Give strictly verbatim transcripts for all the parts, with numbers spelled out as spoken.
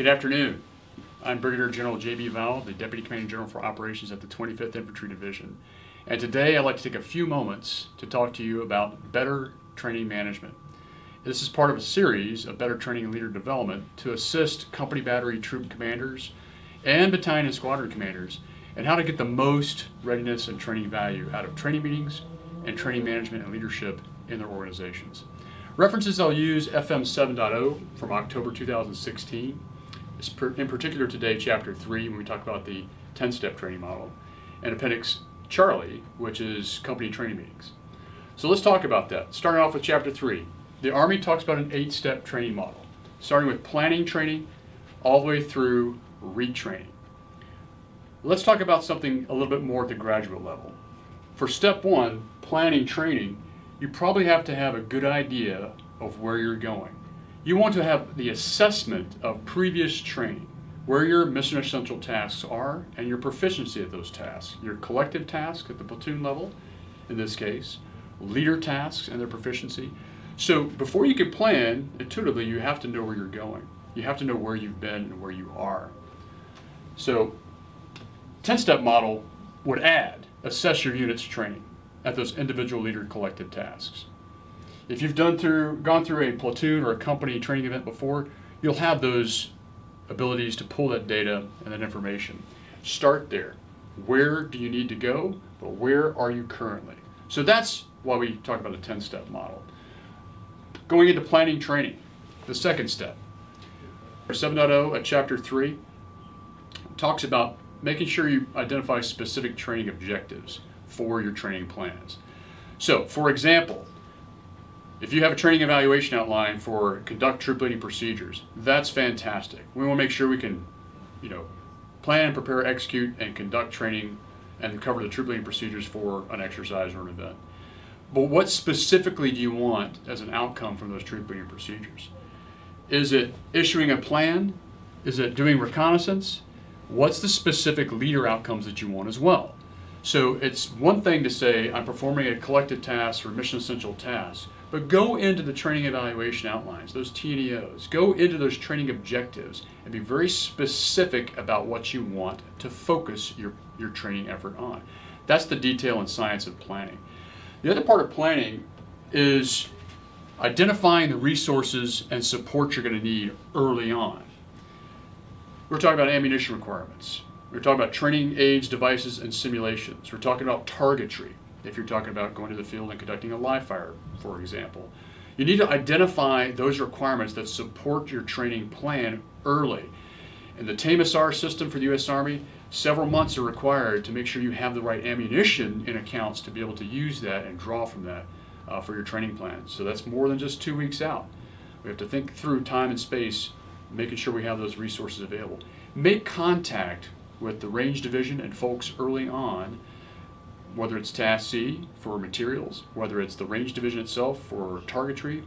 Good afternoon. I'm Brigadier General J B. Vowell, the Deputy Commanding General for Operations at the twenty-fifth Infantry Division. And today I'd like to take a few moments to talk to you about better training management. This is part of a series of better training and leader development to assist company battery troop commanders and battalion and squadron commanders and how to get the most readiness and training value out of training meetings and training management and leadership in their organizations. References I'll use: F M seven point oh from October two thousand sixteen. In particular today, Chapter three, when we talk about the ten-step training model, and Appendix Charlie, which is company training meetings. So let's talk about that. Starting off with Chapter three, the Army talks about an eight-step training model, starting with planning training all the way through retraining. Let's talk about something a little bit more at the graduate level. For Step one, planning training, you probably have to have a good idea of where you're going. You want to have the assessment of previous training, where your mission essential tasks are and your proficiency at those tasks, your collective tasks at the platoon level, in this case, leader tasks and their proficiency. So before you can plan intuitively, you have to know where you're going. You have to know where you've been and where you are. So ten-step model would add, assess your unit's training at those individual leader collective tasks. If you've done through, gone through a platoon or a company training event before, you'll have those abilities to pull that data and that information. Start there. Where do you need to go, but where are you currently? So that's why we talk about a ten-step model. Going into planning training, the second step. seven point oh at Chapter three talks about making sure you identify specific training objectives for your training plans. So, for example, if you have a training evaluation outline for conduct troop leading procedures, that's fantastic. We want to make sure we can, you know, plan, prepare, execute, and conduct training and cover the troop leading procedures for an exercise or an event. But what specifically do you want as an outcome from those troop leading procedures? Is it issuing a plan? Is it doing reconnaissance? What's the specific leader outcomes that you want as well? So it's one thing to say, I'm performing a collective task or mission essential task, but go into the training evaluation outlines, those T N E Os, go into those training objectives and be very specific about what you want to focus your, your training effort on. That's the detail and science of planning. The other part of planning is identifying the resources and support you're going to need early on. We're talking about ammunition requirements. We're talking about training aids, devices, and simulations. We're talking about targetry. If you're talking about going to the field and conducting a live fire, for example, you need to identify those requirements that support your training plan early. In the T A M S R system for the U S Army, several months are required to make sure you have the right ammunition in accounts to be able to use that and draw from that uh, for your training plan. So that's more than just two weeks out. We have to think through time and space, making sure we have those resources available. Make contact with the range division and folks early on, whether it's Task C for materials, whether it's the range division itself for targetry,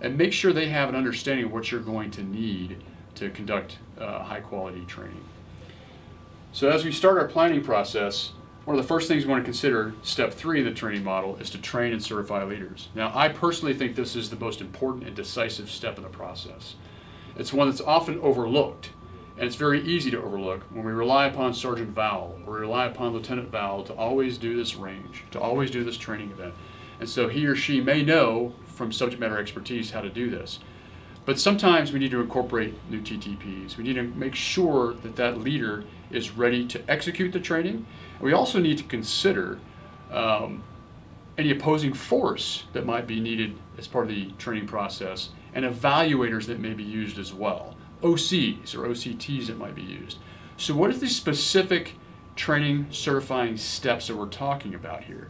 and make sure they have an understanding of what you're going to need to conduct uh, high quality training. So as we start our planning process, one of the first things we want to consider, step three in the training model, is to train and certify leaders. Now, I personally think this is the most important and decisive step in the process. It's one that's often overlooked, and it's very easy to overlook when we rely upon Sergeant Vowell or we rely upon Lieutenant Vowell to always do this range, to always do this training event. And so he or she may know from subject matter expertise how to do this. But sometimes we need to incorporate new T T Ps. We need to make sure that that leader is ready to execute the training. We also need to consider um, any opposing force that might be needed as part of the training process and evaluators that may be used as well. O Cs or O C Ts that might be used. So what are the specific training certifying steps that we're talking about here?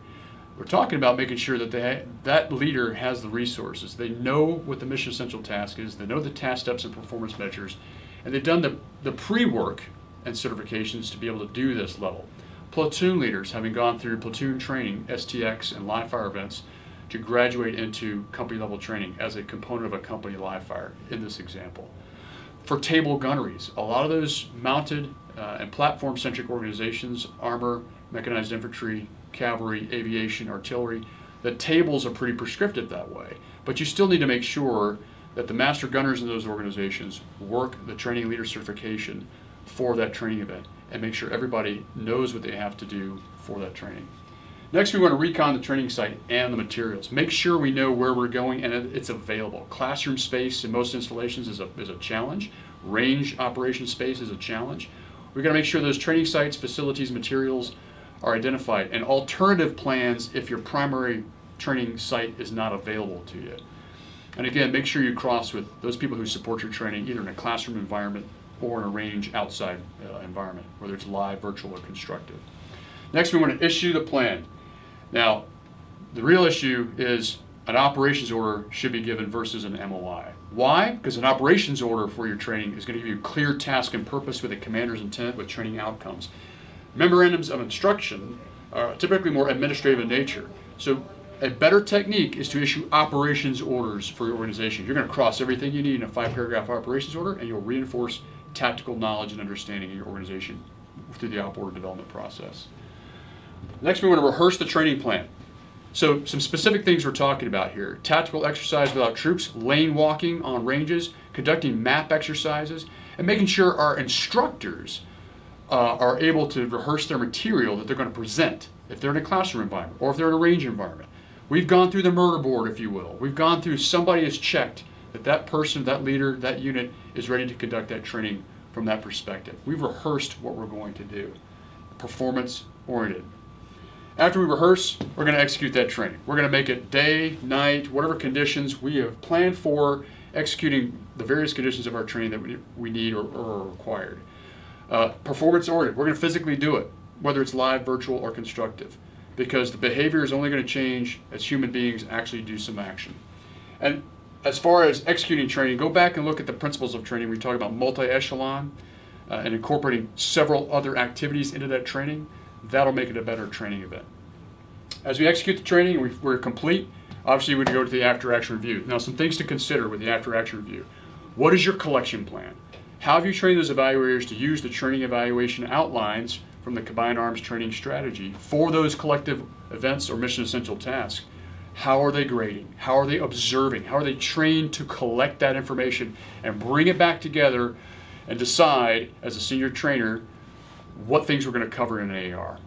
We're talking about making sure that they, that leader has the resources. They know what the mission essential task is, they know the task steps and performance measures, and they've done the, the pre-work and certifications to be able to do this level. Platoon leaders, having gone through platoon training, S T X and live fire events, to graduate into company level training as a component of a company live fire in this example. For table gunneries, a lot of those mounted uh, and platform-centric organizations, armor, mechanized infantry, cavalry, aviation, artillery, the tables are pretty prescriptive that way. But you still need to make sure that the master gunners in those organizations work the training leader certification for that training event and make sure everybody knows what they have to do for that training. Next, we want to recon the training site and the materials. Make sure we know where we're going and it's available. Classroom space in most installations is a, is a challenge. Range operation space is a challenge. We've got to make sure those training sites, facilities, materials are identified, and alternative plans if your primary training site is not available to you. And again, make sure you cross with those people who support your training, either in a classroom environment or in a range outside uh, environment, whether it's live, virtual, or constructive. Next, we want to issue the plan. Now, the real issue is an operations order should be given versus an M O I. Why? Because an operations order for your training is going to give you clear task and purpose with a commander's intent with training outcomes. Memorandums of instruction are typically more administrative in nature. So a better technique is to issue operations orders for your organization. You're going to cross everything you need in a five-paragraph operations order, and you'll reinforce tactical knowledge and understanding in your organization through the op order development process. Next, we want to rehearse the training plan. So some specific things we're talking about here: tactical exercise without troops, lane walking on ranges, conducting map exercises, and making sure our instructors uh, are able to rehearse their material that they're going to present if they're in a classroom environment or if they're in a range environment. We've gone through the murder board, if you will. We've gone through, somebody has checked that that person, that leader, that unit is ready to conduct that training from that perspective. We've rehearsed what we're going to do. Performance oriented. After we rehearse, we're going to execute that training. We're going to make it day, night, whatever conditions we have planned for, executing the various conditions of our training that we need or, or are required. Uh, performance oriented. We're going to physically do it, whether it's live, virtual, or constructive, because the behavior is only going to change as human beings actually do some action. And as far as executing training, go back and look at the principles of training. We talk about multi-echelon uh, and incorporating several other activities into that training. That'll make it a better training event. As we execute the training, we, we're complete. Obviously, we go to the after-action review. Now, some things to consider with the after-action review. What is your collection plan? How have you trained those evaluators to use the training evaluation outlines from the Combined Arms training strategy for those collective events or mission-essential tasks? How are they grading? How are they observing? How are they trained to collect that information and bring it back together and decide, as a senior trainer, what things we're going to cover in an A R.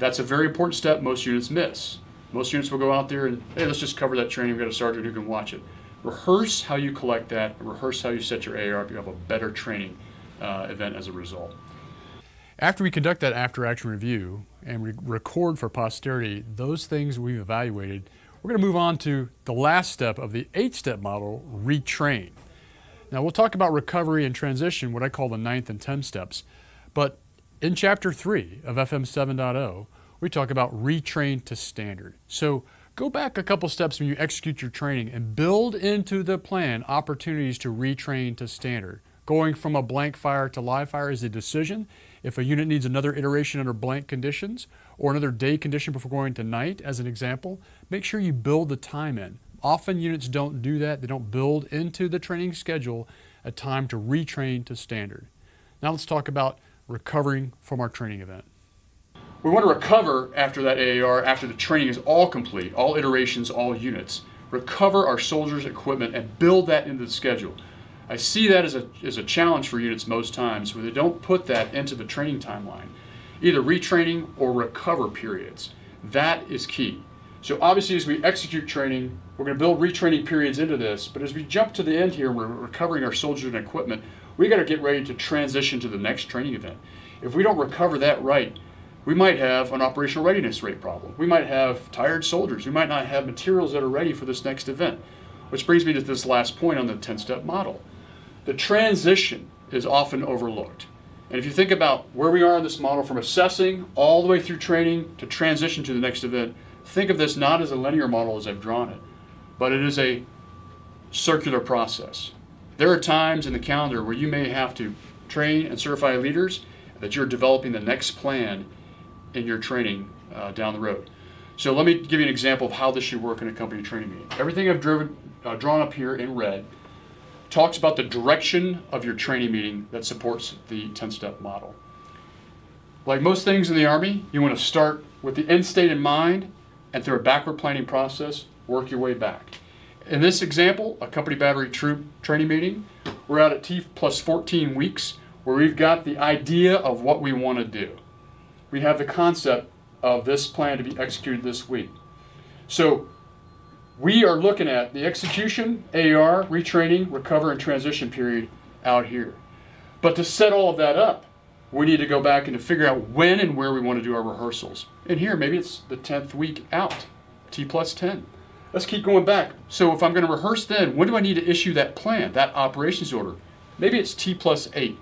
That's a very important step most units miss. Most units will go out there and, hey, let's just cover that training. We've got a sergeant who can watch it. Rehearse how you collect that, and rehearse how you set your A R if you have a better training uh, event as a result. After we conduct that after-action review and we record for posterity those things we've evaluated, we're going to move on to the last step of the eight-step model, retrain. Now, we'll talk about recovery and transition, what I call the ninth and tenth steps, but in Chapter three of F M seven point oh, we talk about retrain to standard. So go back a couple steps when you execute your training and build into the plan opportunities to retrain to standard. Going from a blank fire to live fire is a decision. If a unit needs another iteration under blank conditions or another day condition before going to night, as an example, make sure you build the time in. Often units don't do that. They don't build into the training schedule a time to retrain to standard. Now let's talk about recovering from our training event. We want to recover after that A A R, after the training is all complete, all iterations, all units. Recover our soldiers' equipment and build that into the schedule. I see that as a, as a challenge for units most times where they don't put that into the training timeline, either retraining or recover periods. That is key. So obviously as we execute training, we're going to build retraining periods into this, but as we jump to the end here, we're recovering our soldiers' equipment. We got to get ready to transition to the next training event. If we don't recover that right, we might have an operational readiness rate problem. We might have tired soldiers. We might not have materials that are ready for this next event, which brings me to this last point on the ten-step model. The transition is often overlooked. And if you think about where we are in this model from assessing all the way through training to transition to the next event, think of this not as a linear model as I've drawn it, but it is a circular process. There are times in the calendar where you may have to train and certify leaders that you're developing the next plan in your training uh, down the road. So let me give you an example of how this should work in a company training meeting. Everything I've driven, uh, drawn up here in red talks about the direction of your training meeting that supports the ten-step model. Like most things in the Army, you want to start with the end state in mind and through a backward planning process, work your way back. In this example, a company battery troop training meeting, we're out at T plus fourteen weeks, where we've got the idea of what we want to do. We have the concept of this plan to be executed this week. So we are looking at the execution, A R, retraining, recover, and transition period out here. But to set all of that up, we need to go back and to figure out when and where we want to do our rehearsals. And here, maybe it's the tenth week out, T plus ten. Let's keep going back. So if I'm going to rehearse then, when do I need to issue that plan, that operations order? Maybe it's T plus eight.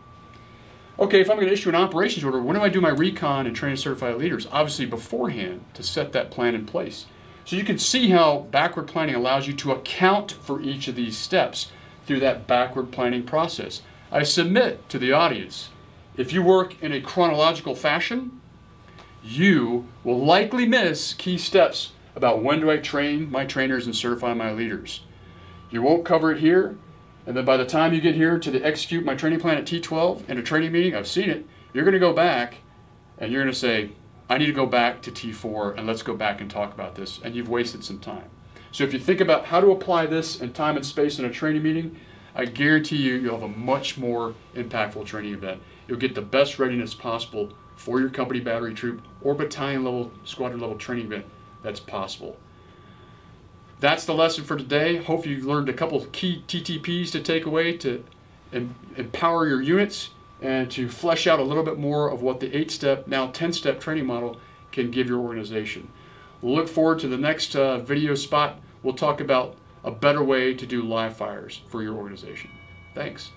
Okay, if I'm going to issue an operations order, when do I do my recon and train certified leaders? Obviously beforehand to set that plan in place. So you can see how backward planning allows you to account for each of these steps through that backward planning process. I submit to the audience, if you work in a chronological fashion, you will likely miss key steps about when do I train my trainers and certify my leaders. You won't cover it here, and then by the time you get here to the execute my training plan at T twelve in a training meeting, I've seen it, you're going to go back and you're going to say, I need to go back to T four and let's go back and talk about this, and you've wasted some time. So if you think about how to apply this in time and space in a training meeting, I guarantee you, you'll have a much more impactful training event. You'll get the best readiness possible for your company battery troop or battalion level, squadron level training event that's possible. That's the lesson for today. Hopefully you've learned a couple of key T T Ps to take away to em empower your units and to flesh out a little bit more of what the eight-step, now ten-step training model can give your organization. We'll look forward to the next uh, video spot. We'll talk about a better way to do live fires for your organization. Thanks.